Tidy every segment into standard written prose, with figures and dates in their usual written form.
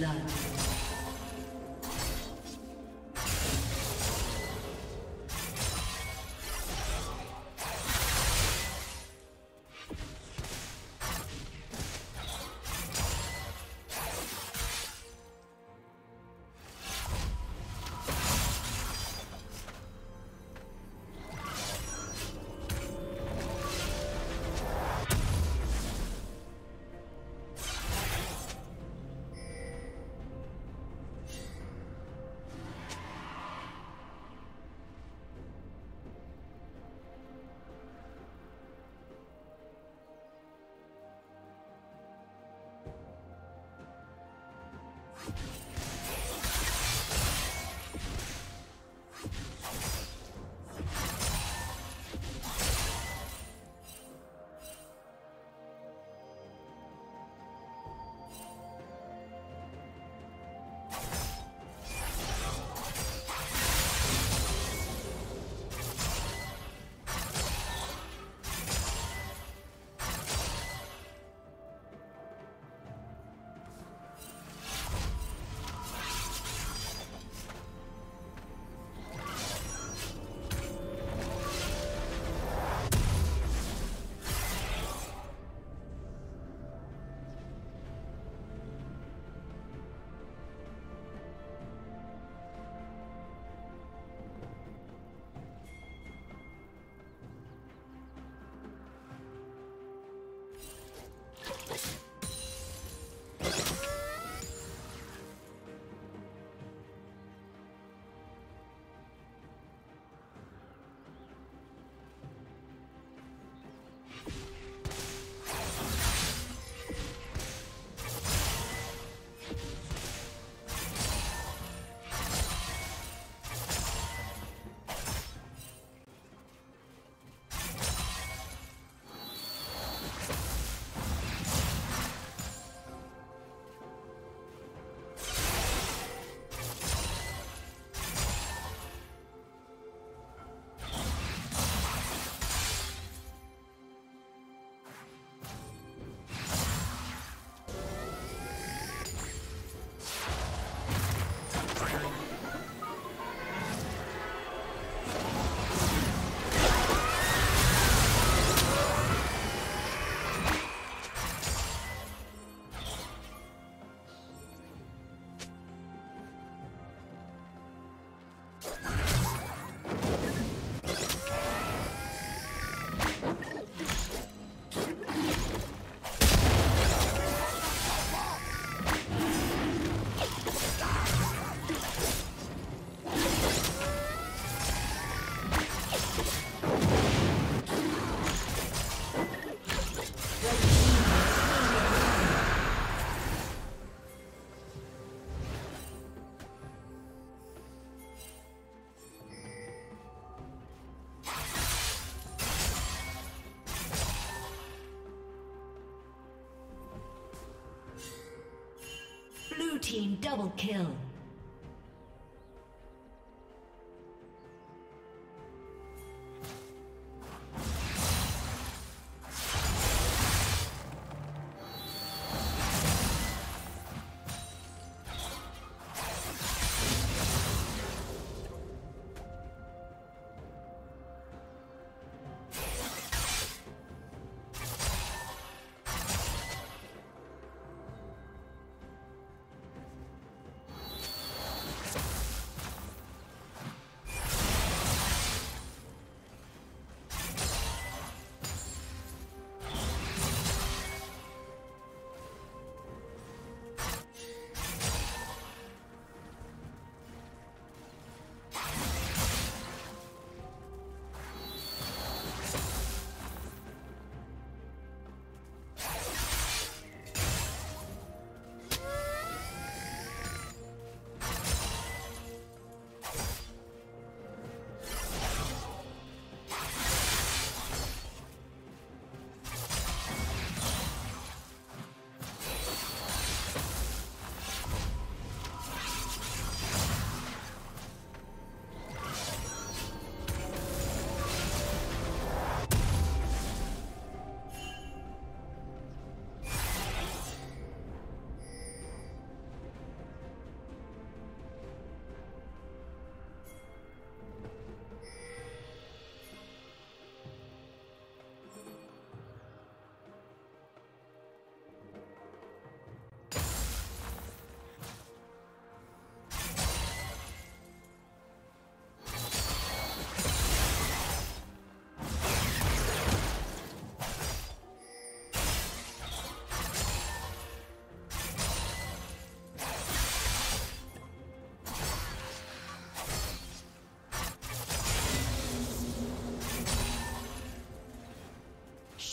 blood. Team double kill.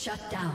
Shut down.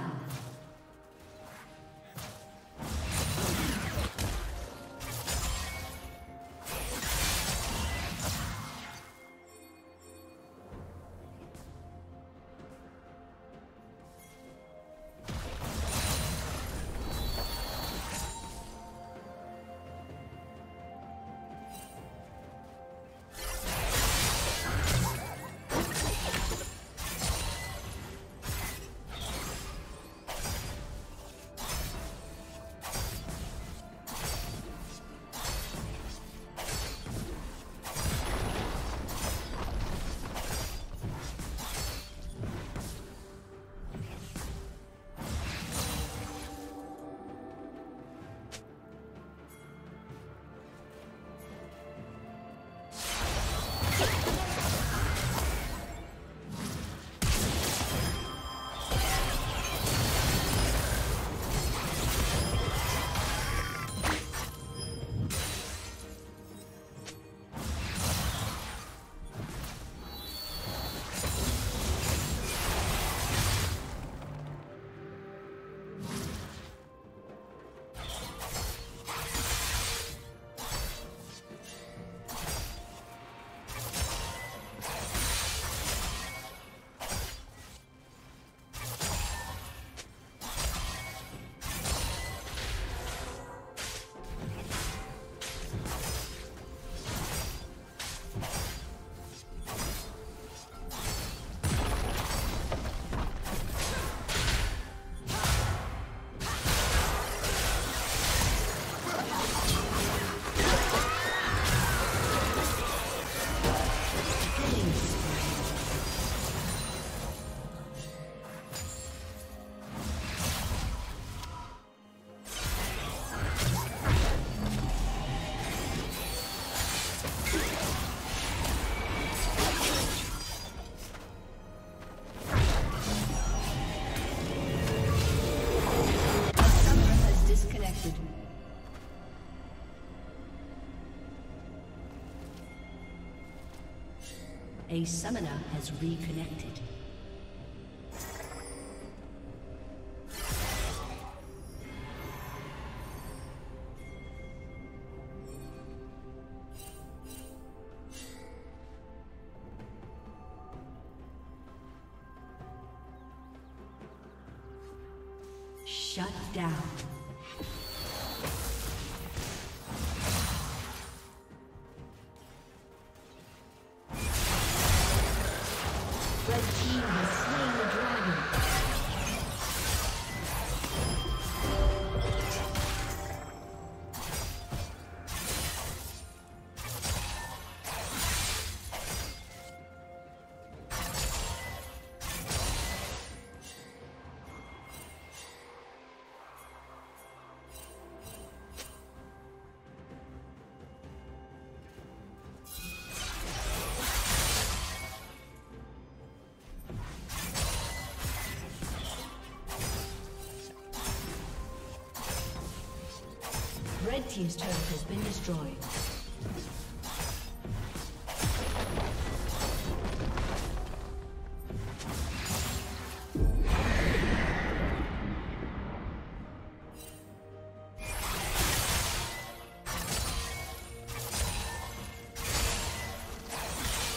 A summoner has reconnected. Shut down. Red team's turret has been destroyed.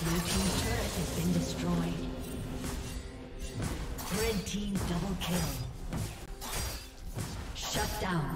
Blue team's turret has been destroyed. Red team double kill. Shut down.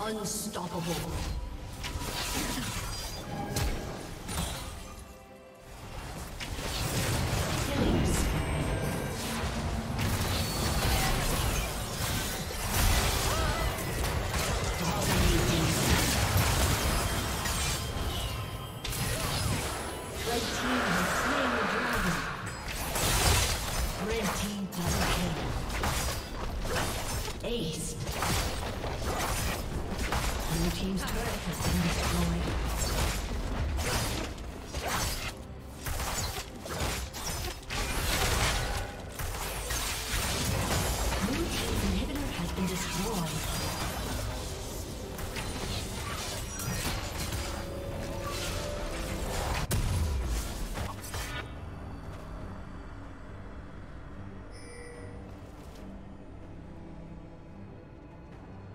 Unstoppable.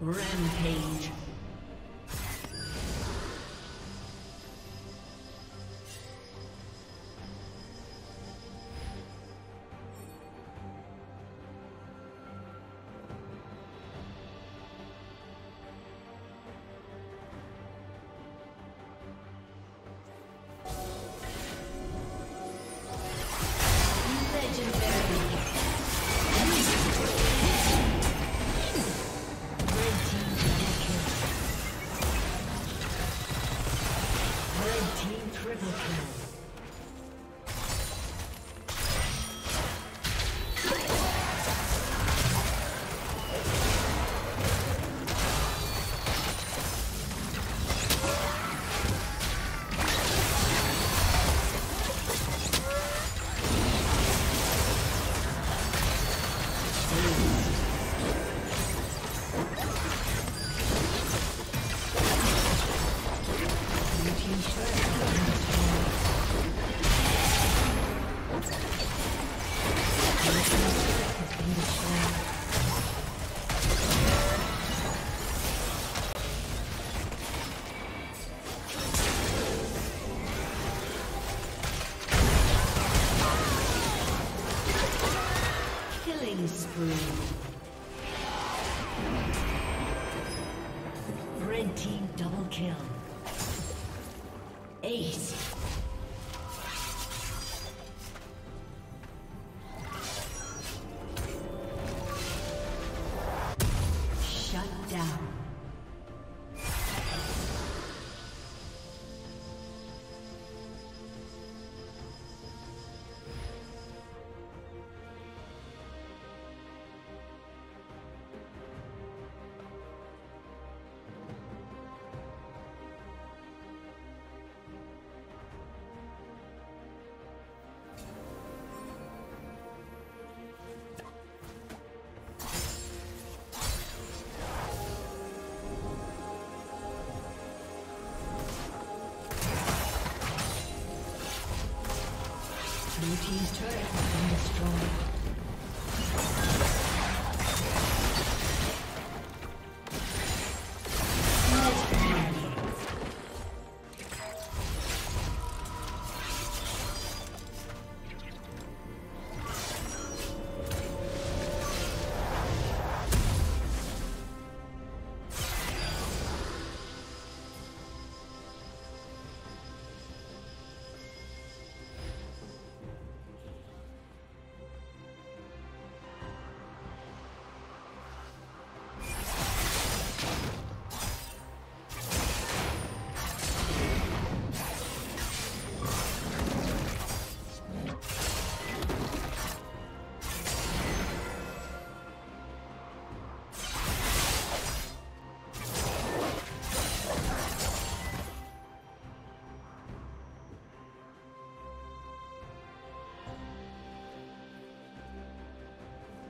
Rampage. Red team double kill. Ace. Shut down. Blue team's turret has been destroyed.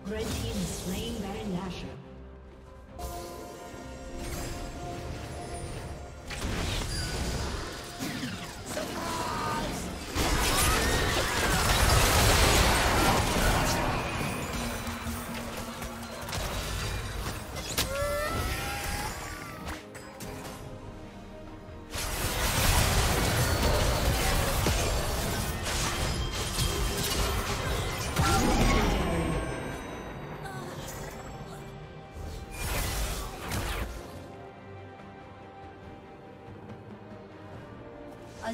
Red team is slaying Baron Nashor. Surprise! A